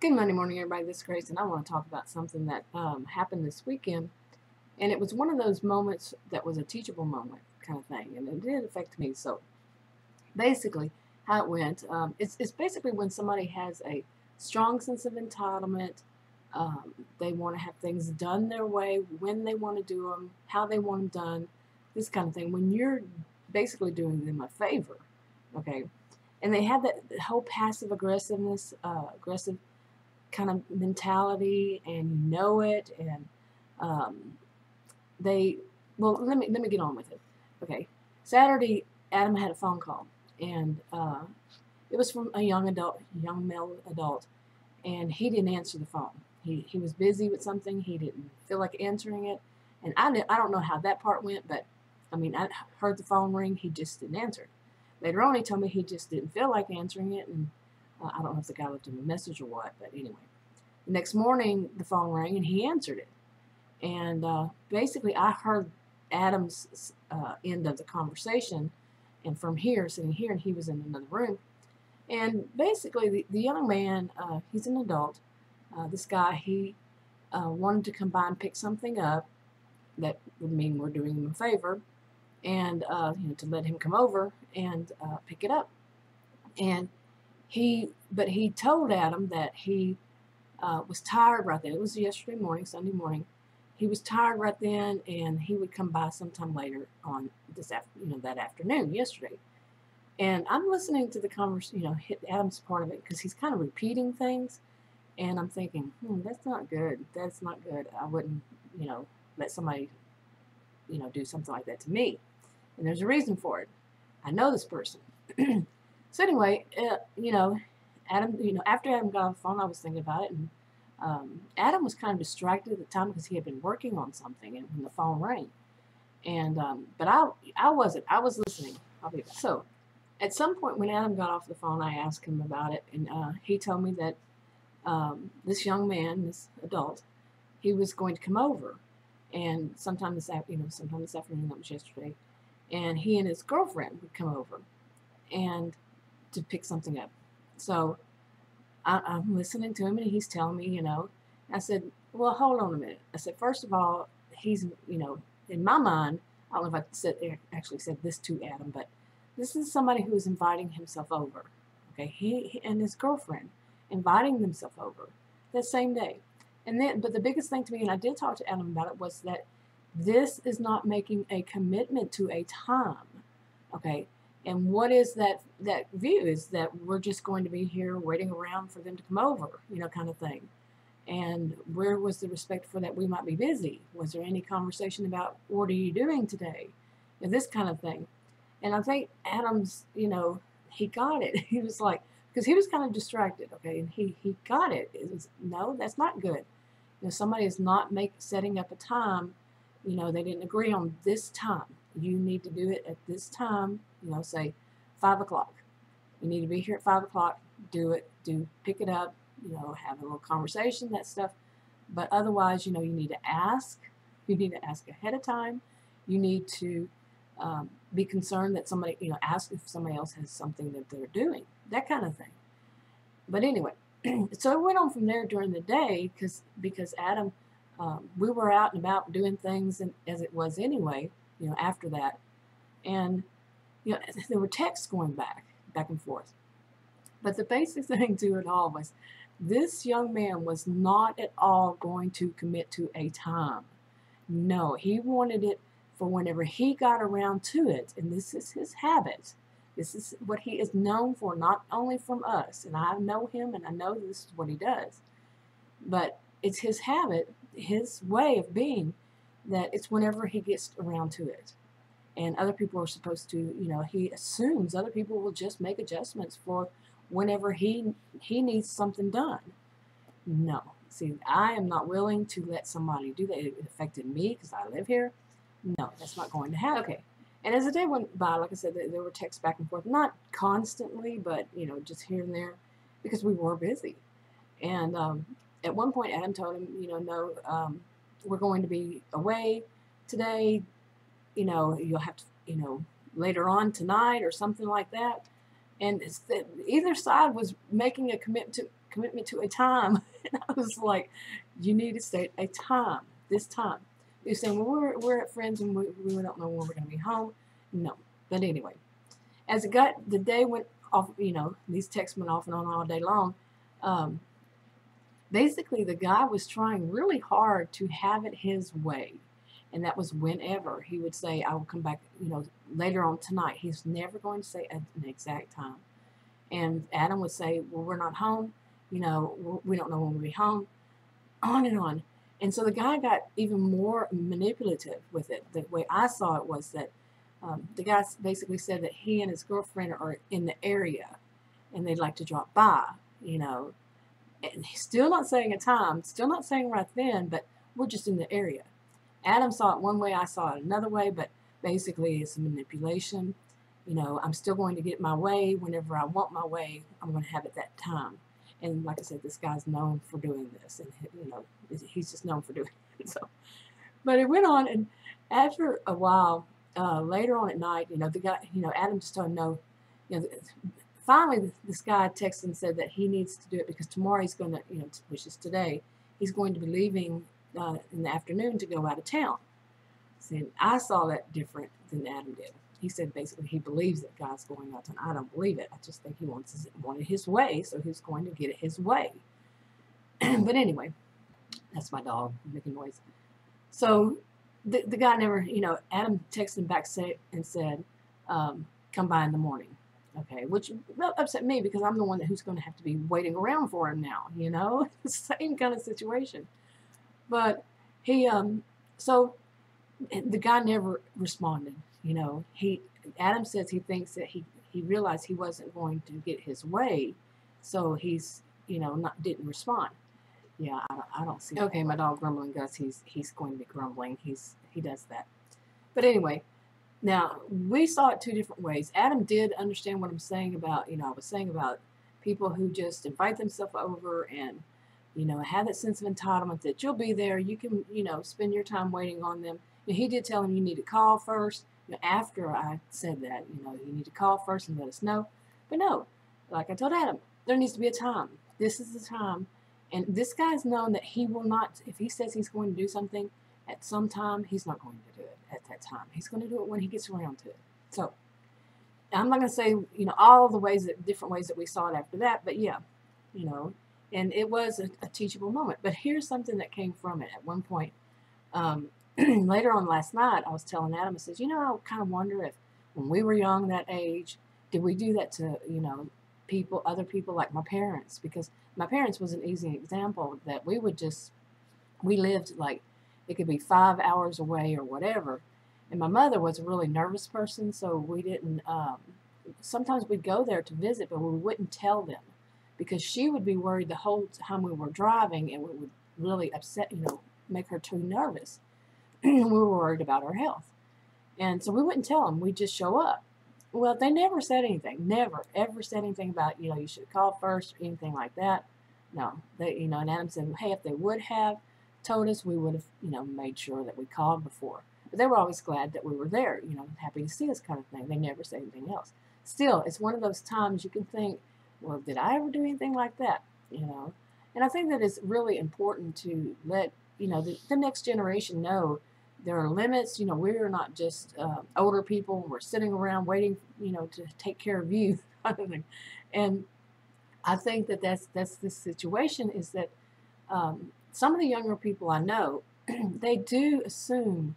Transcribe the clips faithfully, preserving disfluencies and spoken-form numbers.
Good Monday morning, everybody. This is Grace, and I want to talk about something that um, happened this weekend. And it was one of those moments that was a teachable moment kind of thing, and it did affect me. So basically, how it went, um, it's, it's basically when somebody has a strong sense of entitlement, um, they want to have things done their way, when they want to do them, how they want them done, this kind of thing. When you're basically doing them a favor, okay? And they have that whole passive aggressiveness, uh, aggressive kind of mentality, and you know it, and um, they, well, let me let me get on with it. Okay, Saturday, Adam had a phone call, and uh, it was from a young adult, young male adult, and he didn't answer the phone. He he was busy with something. He didn't feel like answering it, and I I don't know how that part went, but I mean, I heard the phone ring. He just didn't answer it. Later on, he told me he just didn't feel like answering it, and Uh, I don't know if the guy left him a message or what, but anyway. The next morning, the phone rang, and he answered it. And uh, basically, I heard Adam's uh, end of the conversation, and from here, sitting here, and he was in another room. And basically, the, the young man, uh, he's an adult. Uh, this guy, he uh, wanted to come by and pick something up. That would mean we're doing him a favor, and uh, you know, to let him come over and uh, pick it up. And He, but he told Adam that he uh, was tired right then. It was yesterday morning, Sunday morning. He was tired right then, and he would come by sometime later on this after, you know, that afternoon, yesterday. And I'm listening to the conversation, you know, hit Adam's part of it, because he's kind of repeating things, and I'm thinking, hmm, that's not good. That's not good. I wouldn't, you know, let somebody, you know, do something like that to me. And there's a reason for it. I know this person. So anyway, uh, you know, Adam, you know, after Adam got on the phone, I was thinking about it, and um, Adam was kind of distracted at the time because he had been working on something, and when the phone rang, and um, but I, I wasn't, I was listening. I'll be back. So, at some point when Adam got off the phone, I asked him about it, and uh, he told me that um, this young man, this adult, he was going to come over, and sometime this, you know, sometime this afternoon, that was yesterday, and he and his girlfriend would come over, and to pick something up. So I, I'm listening to him, and he's telling me, you know, I said, well, hold on a minute. I said, first of all, he's, you know, in my mind, I don't know if I said, actually said this to Adam, but this is somebody who is inviting himself over. Okay, he, he and his girlfriend inviting themselves over that same day. And then, but the biggest thing to me, and I did talk to Adam about it, was that this is not making a commitment to a time. Okay. And what is that, that view is that we're just going to be here waiting around for them to come over, you know, kind of thing. And where was the respect for that we might be busy? Was there any conversation about what are you doing today? And this kind of thing. And I think Adam's, you know, he got it. He was like, because he was kind of distracted, okay, and he, he got it. It was, no, that's not good. You know, somebody is not make, setting up a time, you know, they didn't agree on this time. You need to do it at this time, you know, say five o'clock. You need to be here at five o'clock, do it, do pick it up, you know, have a little conversation, that stuff. But otherwise, you know, you need to ask. You need to ask ahead of time. You need to um, be concerned that somebody, you know, ask if somebody else has something that they're doing, that kind of thing. But anyway, so it went on from there during the day because because Adam, um, we were out and about doing things, and as it was anyway, you know, after that. And, you know, there were texts going back, back and forth. But the basic thing to it all was this young man was not at all going to commit to a time. No, he wanted it for whenever he got around to it. And this is his habit. This is what he is known for, not only from us. And I know him, and I know this is what he does. But it's his habit, his way of being, that it's whenever he gets around to it. And other people are supposed to, you know, he assumes other people will just make adjustments for whenever he he needs something done. No. See, I am not willing to let somebody do that. It affected me because I live here. No, that's not going to happen. Okay. And as the day went by, like I said, there were texts back and forth. Not constantly, but, you know, just here and there because we were busy. And um, at one point, Adam told him, you know, no, um, we're going to be away today, you know, you'll have to, you know, later on tonight or something like that. And it's the, either side was making a commit to, commit me to a time. And I was like, you need to state a time, this time. They're saying, well, we're, we're at friends and we, we don't know when we're going to be home. No. But anyway, as it got, the day went off, you know, these texts went off and on all day long. Um, basically, the guy was trying really hard to have it his way. And that was whenever he would say, I will come back, you know, later on tonight. He's never going to say an exact time. And Adam would say, well, we're not home. You know, we don't know when we'll be home. On and on. And so the guy got even more manipulative with it. The way I saw it was that um, the guy basically said that he and his girlfriend are in the area and they'd like to drop by, you know. And he's still not saying a time, still not saying right then, but we're just in the area. Adam saw it one way, I saw it another way, but basically it's manipulation. You know, I'm still going to get my way whenever I want my way. I'm going to have it that time. And like I said, this guy's known for doing this, and you know, he's just known for doing it. So, but it went on, and after a while, uh, later on at night, you know, the guy, you know, Adam just told him no. You know, finally, this guy texted and said that he needs to do it because tomorrow he's going to, you know, which is today, he's going to be leaving uh, in the afternoon to go out of town. And I saw that different than Adam did. He said basically he believes that God's going out, and I don't believe it. I just think he wants his, wanted his way, so he's going to get it his way. But anyway, that's my dog making noise. So the, the guy never, you know, Adam texted him back say, and said, um, come by in the morning, okay, which upset me because I'm the one that who's going to have to be waiting around for him now, you know, same kind of situation. But he, um, so the guy never responded. You know, he, Adam says he thinks that he, he realized he wasn't going to get his way, so he's, you know, not didn't respond. Yeah, I, I don't see that. Okay, my dog Grumbling Gus, he's, he's going to be grumbling. He's, he does that. But anyway, now, we saw it two different ways. Adam did understand what I'm saying about, you know, I was saying about people who just invite themselves over and, you know, have that sense of entitlement that you'll be there, you can, you know, spend your time waiting on them. And he did tell him you need to call first. After I said that, you know, you need to call first and let us know. But no, like I told Adam, there needs to be a time. This is the time. And this guy's known that he will not, if he says he's going to do something at some time, he's not going to do it at that time. He's going to do it when he gets around to it. So I'm not going to say, you know, all the ways that, different ways that we saw it after that, but yeah, you know, and it was a, a teachable moment. But here's something that came from it at one point. Um, Later on last night, I was telling Adam, I says, you know, I kind of wonder if when we were young that age, did we do that to, you know, people, other people like my parents? Because my parents was an easy example that we would just, we lived like, it could be five hours away or whatever. And my mother was a really nervous person, so we didn't, um, sometimes we'd go there to visit, but we wouldn't tell them because she would be worried the whole time we were driving, and it would really upset, you know, make her too nervous. We were worried about her health. And so we wouldn't tell them. We'd just show up. Well, they never said anything. Never, ever said anything about, you know, you should call first or anything like that. No. They, you know, and Adam said, hey, if they would have told us, we would have, you know, made sure that we called before. But they were always glad that we were there, you know, happy to see us kind of thing. They never said anything else. Still, it's one of those times you can think, well, did I ever do anything like that? You know? And I think that it's really important to let, you know, the, the next generation know there are limits. You know, we're not just uh, older people. We're sitting around waiting, you know, to take care of you. And I think that that's, that's the situation is that um, some of the younger people I know, they do assume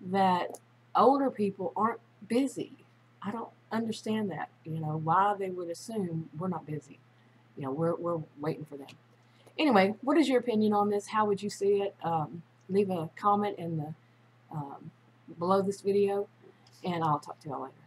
that older people aren't busy. I don't understand that, you know, why they would assume we're not busy. You know, we're, we're waiting for them. Anyway, what is your opinion on this? How would you see it? Um, leave a comment in the um, below this video, and I'll talk to y'all later.